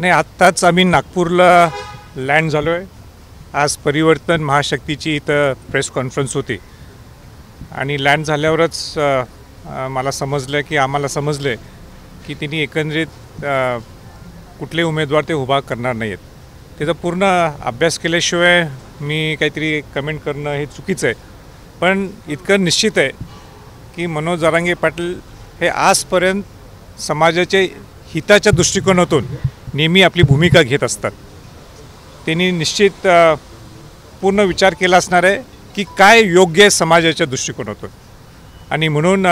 नहीं, आत्ताच आम्ही नागपूरला लँड झालो आहे। आज परिवर्तन महाशक्तीची इथं प्रेस कॉन्फरन्स होती आणि लँड झाल्यावरच मला समजलं की आम्हाला समजले की तिने एकंदरीत कुठले उमेदवार ते उभा करणार नाहीत। त्याचा पूर्ण अभ्यास केल्याशिवाय मी काहीतरी कमेंट करणं हे चुकीचं आहे, पण इतकं निश्चित आहे की मनोज जरांगे पाटील हे आजपर्यंत समाजाचे हिताच्या दृष्टिकोनातून नेहमी आपली भूमिका घेत असतात। त्यांनी निश्चित पूर्ण विचार केला असणार आहे की काय योग्य आहे समाजाच्या दृष्टिकोनातून, आणि म्हणून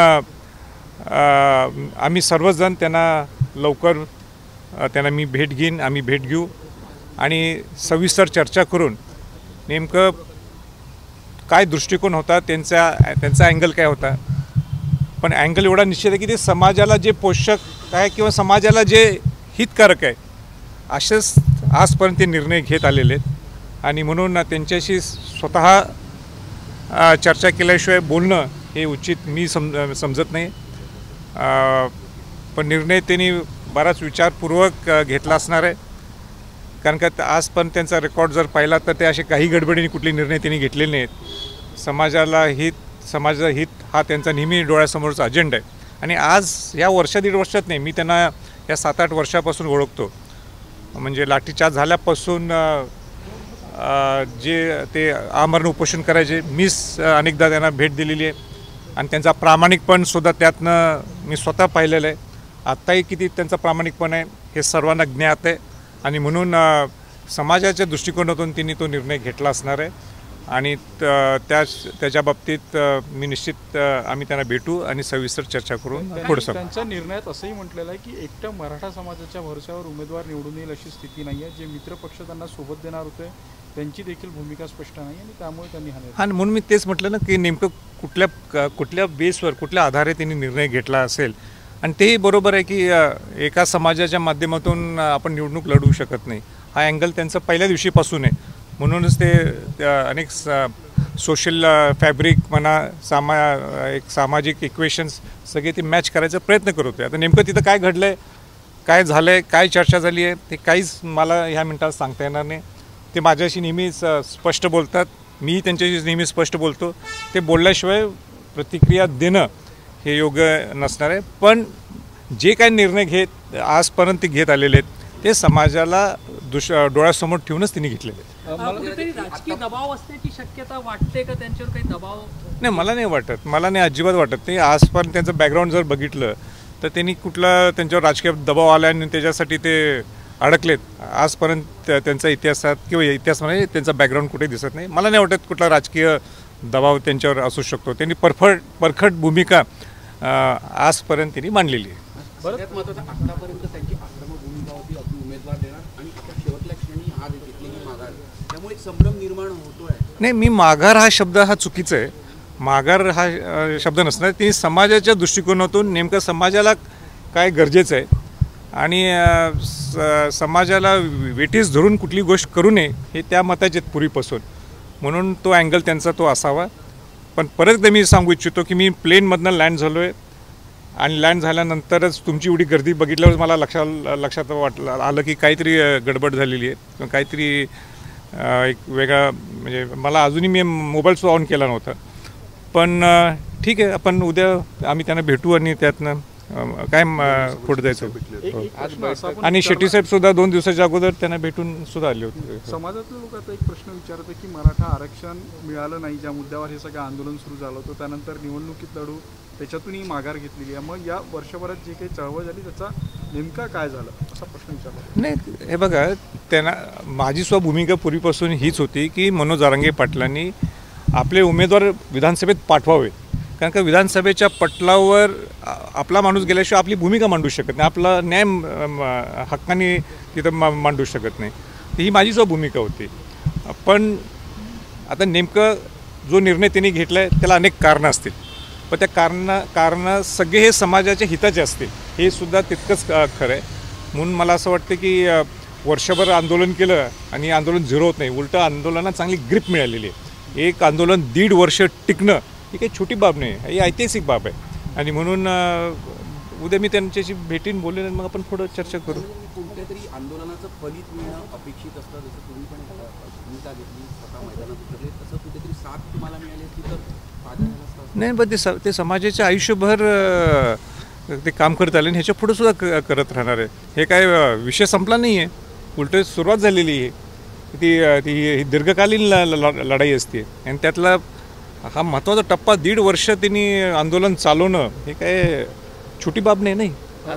आम्ही सर्वजण त्यांना लवकर मी भेट घेईन, आम्ही भेट घेऊ आणि सविस्तर चर्चा करून नेमकं काय दृष्टिकोन होता, त्यांचा अँगल काय होता। पण अँगल एवढा निश्चित आहे की ते समाजाला जे पोषक आहे किंवा समाजाला जे हितकारक आहे असेच आजपर्यंत निर्णय घेत आलेले आहेत, आणि म्हणून त्यांच्याशी स्वतः चर्चा केल्याशिवाय बोलणं हे उचित मी समजत नाही। पण निर्णय त्यांनी बराच विचारपूर्वक घेतला असणार आहे, कारण का आज पण त्यांचा रेकॉर्ड जर पाहिला तर ते असे काही गडबडीने कुठले निर्णय त्यांनी घेतलेले नाहीत। समाजाला हित हा त्यांचा नेहमी डोळ्यासमोरचा अजेंडा आहे, आणि आज या वर्षा दीड वर्षात नाही, मी त्यांना या 7-8 वर्षापासून ओळखतो। म्हणजे लाठीचार्ज झाल्यापासून जे ते आमरण उपोषण करायचे मीच अनेकदा त्यांना भेट दिलेली आहे, आणि त्यांचा प्रामाणिकपणसुद्धा त्यातनं मी स्वतः पाहिलेलं आहे। आत्ताही किती त्यांचा प्रामाणिकपण आहे हे सर्वांना ज्ञात आहे, आणि म्हणून समाजाच्या दृष्टिकोनातून त्यांनी तो निर्णय घेतला असणार आहे, आणि त्याच्या बाबतीत मी निश्चित आम्ही त्यांना भेटू आणि सविस्तर चर्चा करून पुढे सांगू। त्यांच्या निर्णयात असंही म्हटलेलं आहे की एकटा मराठा समाजाच्या भरवशावर उमेदवार निवडून येईल अशी स्थिती नाही आहे। जे मित्र पक्ष त्यांना सोबत देणार होते त्यांची देखील भूमिका स्पष्ट नाही, आणि त्यामुळे त्यांनी हा म्हणून मी तेच म्हटलं ना की नेमकं कुठल्या बेसवर कुठल्या आधारे त्यांनी निर्णय घेतला असेल, आणि तेही बरोबर आहे की एका समाजाच्या माध्यमातून आपण निवडणूक लढवू शकत नाही हा अँगल त्यांचा पहिल्या दिवशीपासून आहे। म्हणूनच ते अनेक सोशल फॅब्रिक म्हणा सामाजिक इक्वेशन्स सगळे ते मॅच करायचा प्रयत्न करत होते। आता नेमकं तिथं काय घडलं आहे, काय झालं आहे, काय चर्चा झाली आहे ते काहीच मला ह्या मिनटात सांगता येणार नाही। ते माझ्याशी नेहमीच स्पष्ट बोलतात, मी त्यांच्याशी नेहमी स्पष्ट बोलतो, ते बोलल्याशिवाय प्रतिक्रिया देणं हे योग्य नसणार आहे। पण जे काही निर्णय आजपर्यंत घेत आलेले आहेत ते समाजाला डोळ्यासमोर ठेवूनच त्यांनी घेतलेले। राजकीय दबाव असण्याची शक्यता वाटते का त्यांच्यावर, काही दबाव? नाही, मला नाही वाटत, मला नाही अजिबात वाटत नाही। आजपर्यंत त्यांचं बॅकग्राऊंड जर बघितलं तर त्यांनी कुठला त्यांच्यावर राजकीय दबाव आला आणि त्याच्यासाठी ते अडकलेत आजपर्यंत त्यांचा इतिहासात किंवा इतिहास म्हणजे त्यांचा बॅकग्राऊंड कुठे दिसत नाही। मला नाही वाटत कुठला राजकीय दबाव त्यांच्यावर असू शकतो। त्यांनी परखड भूमिका आजपर्यंत त्यांनी मांडलेली आहे। नाही, मी माघार हा शब्द हा चुकीचा आहे। माघार हा शब्द नसणार, ती समाजाच्या दृष्टिकोनातून नेमकं समाजाला काय गरजेचं आहे आणि समाजाला वेठीस धरून कुठली गोष्ट करू नये हे त्या मताचे पूर्वीपासून, म्हणून तो अँगल त्यांचा तो असावा। पण परत मी सांगू इच्छितो की मी प्लेनमधनं लँड झालो आहे, आणि लँड झाल्यानंतरच तुमची एवढी गर्दी बघितल्यावर मला लक्षात वाटलं आलं की काहीतरी गडबड झालेली आहे, काहीतरी एक वेगळा म्हणजे मला अजूनही मी मोबाईलसुद्धा ऑन केला नव्हता। पण ठीक आहे, आपण उद्या आम्ही त्यांना भेटू आणि त्यातनं काय पुढे जायचं। आणि शेट्टी साहेबसुद्धा 2 दिवसाच्या अगोदर त्यांना भेटून सुद्धा आले होते। समाजातले लोक आता एक प्रश्न विचारत की मराठा आरक्षण मिळालं नाही ज्या मुद्द्यावर हे सगळं आंदोलन सुरू झालं होतं, त्यानंतर निवडणुकीत लढू त्याच्यातूनही माघार घेतलेली आहे, मग या वर्षभरात जी काही चळवळ झाली त्याचा नेमका काय झाला असा प्रश्न विचारला। नाही, हे बघा त्यांना माझी सुद्धा भूमिका पूर्वीपासून हीच होती की मनोज जरांगे पाटलांनी आपले उमेदवार विधानसभेत पाठवावे, कारण का विधानसभेच्या पटलावर आपला माणूस गेल्याशिवाय आपली भूमिका मांडू शकत नाही, आपला न्याय हक्काने तिथं मांडू शकत नाही, ही माझी सुद्धा भूमिका होती। पण आता नेमकं जो निर्णय त्यांनी घेतला आहे त्याला अनेक कारणं असतील, पण त्या कारणं सगळे हे समाजाच्या हिताचे असतील हे सुद्धा तितकंच खरं आहे। म्हणून मला असं वाटतं की वर्षभर आंदोलन केलं आणि आंदोलन झिरो होत नाही, उलटं आंदोलनाला चांगली ग्रीप मिळालेली आहे। एक आंदोलन 1.5 वर्ष टिकणं ही काही छोटी बाब नाही, ही ऐतिहासिक बाब आहे, आणि म्हणून उद्या मी त्यांच्याशी भेटीन बोलेन मग आपण थोडं चर्चा करू। कुठल्यातरी आंदोलनाचं फलित मिळणं अपेक्षित असतं जसं तुम्ही पण भूमिका घेतली स्वतः मैदानात उतरले तसं कुठेतरी साथ तुम्हाला मिळाली असती तर फायदा झाला नाही पण ते समाजाचे आयुष्यभर ते काम करत आले आणि ह्याच्या पुढे सुद्धा करत राहणार आहे। हे काय विषय संपला नाही आहे उलट सुरुवात झालेली आहे। ती दीर्घकालीन लढाई असते आणि त्यातला हा महत्त्वाचा टप्पा दीड वर्ष त्यांनी आंदोलन चालवणं हे काय छोटी बाब नाही। नाही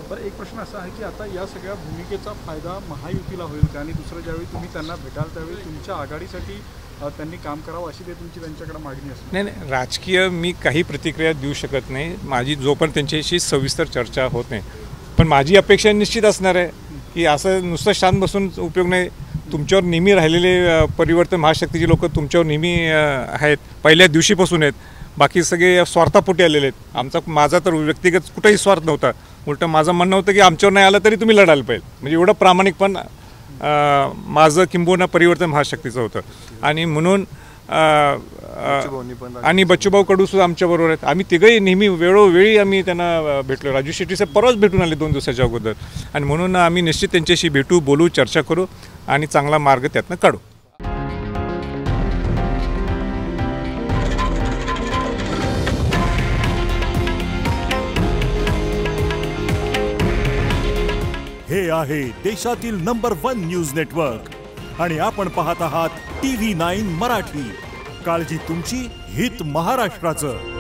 पर एक प्रश्न असा आहे की आता या सगळ्या भूमिकेचा फायदा महायुतीला होईल का आणि दुसरा ज्यावेळी तुम्ही त्यांना भेटाल त्यावेळी तुमच्या आघाडीसाठी त्यांनी काम करावं अशी तुमची त्यांच्याकडे मागणी असते? नाही नाही राजकीय मी काही प्रतिक्रिया देऊ शकत नाही माझी जोपर्यंत त्यांच्याशी सविस्तर चर्चा होत नाही। पण माझी अपेक्षा निश्चित असणार आहे की असं नुसतं शांत बसून उपयोग नाही। तुमच्यावर नेहमी राहिलेले परिवर्तन महाशक्तीचे लोक तुमच्यावर नेहमी आहेत पहिल्या दिवशीपासून आहेत। बाकी सगळे स्वार्थापोटी आलेले आहेत। माझा तर व्यक्तिगत कुठेही स्वार्थ नव्हता उलट माझं म्हणणं होतं की आमच्यावर नाही आलं तरी तुम्ही लढायला पाहिजे म्हणजे एवढं प्रामाणिकपण माझं किंबहुना परिवर्तन महाशक्तीचं होतं। आणि म्हणून आणि बच्चूभाऊ कडू सुद्धा आमच्याबरोबर आहेत। आम्ही तिघंही नेहमी वेळोवेळी आम्ही त्यांना भेटलो। राजू शेट्टी साहेब परवाच भेटून आले 2 दिवसाच्या अगोदर। आणि म्हणून आम्ही निश्चित त्यांच्याशी भेटू बोलू चर्चा करू आणि चांगला मार्ग त्यातनं काढू। हे आहे देशातील नंबर 1 न्यूज नेटवर्क आणि आपण पाहत आहात TV9 मराठी। काळजी तुमची हित महाराष्ट्राचं।